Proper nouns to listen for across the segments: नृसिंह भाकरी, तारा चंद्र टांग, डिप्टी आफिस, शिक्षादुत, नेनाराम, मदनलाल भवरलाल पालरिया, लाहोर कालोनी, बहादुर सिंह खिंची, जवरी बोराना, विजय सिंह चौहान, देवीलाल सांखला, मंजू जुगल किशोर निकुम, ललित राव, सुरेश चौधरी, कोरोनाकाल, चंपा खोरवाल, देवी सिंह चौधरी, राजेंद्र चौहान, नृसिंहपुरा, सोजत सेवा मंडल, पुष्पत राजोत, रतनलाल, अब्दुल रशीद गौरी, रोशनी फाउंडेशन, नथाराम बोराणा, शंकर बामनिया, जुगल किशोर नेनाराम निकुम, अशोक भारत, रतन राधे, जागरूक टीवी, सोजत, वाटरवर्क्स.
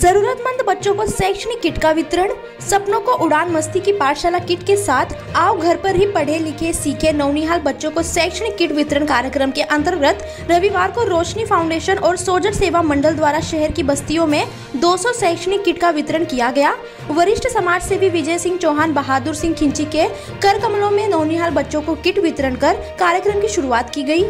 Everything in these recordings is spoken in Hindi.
जरूरतमंद बच्चों को शैक्षणिक किट का वितरण, सपनों को उड़ान मस्ती की पाठशाला किट के साथ आओ घर पर ही पढ़े लिखे सीखे नौनिहाल बच्चों को शैक्षणिक किट वितरण कार्यक्रम के अंतर्गत रविवार को रोशनी फाउंडेशन और सोजत सेवा मंडल द्वारा शहर की बस्तियों में 200 शैक्षणिक किट का वितरण किया गया। वरिष्ठ समाज सेवी विजय सिंह चौहान बहादुर सिंह खिंची के कर कमलों में नौनिहाल बच्चों को किट वितरण कर कार्यक्रम की शुरुआत की गई।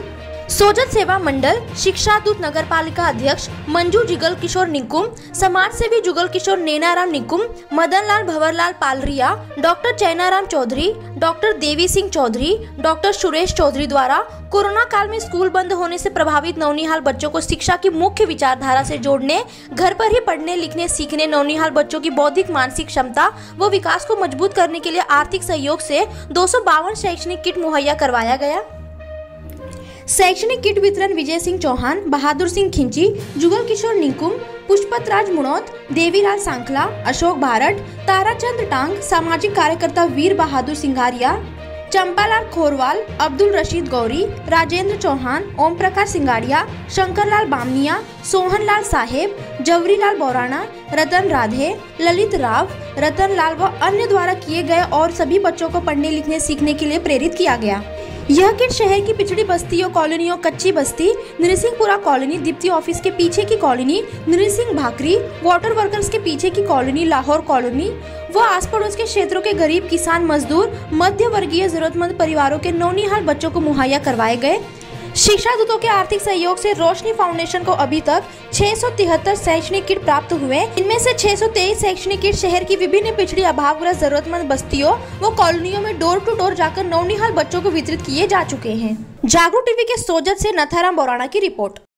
सोजत सेवा मंडल शिक्षा दूत नगर पालिका अध्यक्ष मंजू जुगल किशोर निकुम, समाज सेवी जुगल किशोर नेनाराम निकुम, मदनलाल भवरलाल पालरिया, doctor Chainaram Chaudhary, doctor देवी सिंह चौधरी, doctor सुरेश चौधरी द्वारा कोरोना काल में स्कूल बंद होने से प्रभावित नौनिहाल बच्चों को शिक्षा की मुख्य विचारधारा से जोड़ने, घर पर ही पढ़ने लिखने सीखने, नौनिहाल बच्चों की बौद्धिक मानसिक क्षमता व विकास को मजबूत करने के लिए आर्थिक सहयोग से 252 शैक्षणिक किट मुहैया करवाया गया। शैक्षणिक किट वितरण विजय सिंह चौहान बहादुर सिंह खिंची, जुगल किशोर निकुम, पुष्पत राजोत, देवीलाल सांखला, अशोक भारत, तारा चंद्र टांग, सामाजिक कार्यकर्ता वीर बहादुर सिंगारिया, चंपा खोरवाल, अब्दुल रशीद गौरी, राजेंद्र चौहान, ओम प्रकाश सिंगारिया, शंकर बामनिया, सोहन साहेब, जवरी बोराना, रतन राधे, ललित राव, रतनलाल व अन्य द्वारा किए गए और सभी बच्चों को पढ़ने लिखने सीखने के लिए प्रेरित किया गया। यह किट शहर की पिछड़ी बस्तियों कॉलोनियों कच्ची बस्ती, नृसिंहपुरा कॉलोनी, दीप्ति ऑफिस के पीछे की colony, नृसिंह भाकरी, water workers के पीछे की कॉलोनी, लाहौर कॉलोनी व आस पड़ोस के क्षेत्रों के गरीब किसान मजदूर मध्य वर्गीय जरूरतमंद परिवारों के नौनिहाल बच्चों को मुहैया करवाए गए। शिक्षा दूतों के आर्थिक सहयोग से रोशनी फाउंडेशन को अभी तक 673 शैक्षणिक किट प्राप्त हुए। इनमें से 623 शैक्षणिक किट शहर की विभिन्न पिछड़ी अभावग्रस्त जरूरतमंद बस्तियों व कॉलोनियों में डोर टू डोर जाकर नौनिहाल बच्चों को वितरित किए जा चुके हैं। जागरूक टीवी के सोजत से नथाराम बोराणा की रिपोर्ट।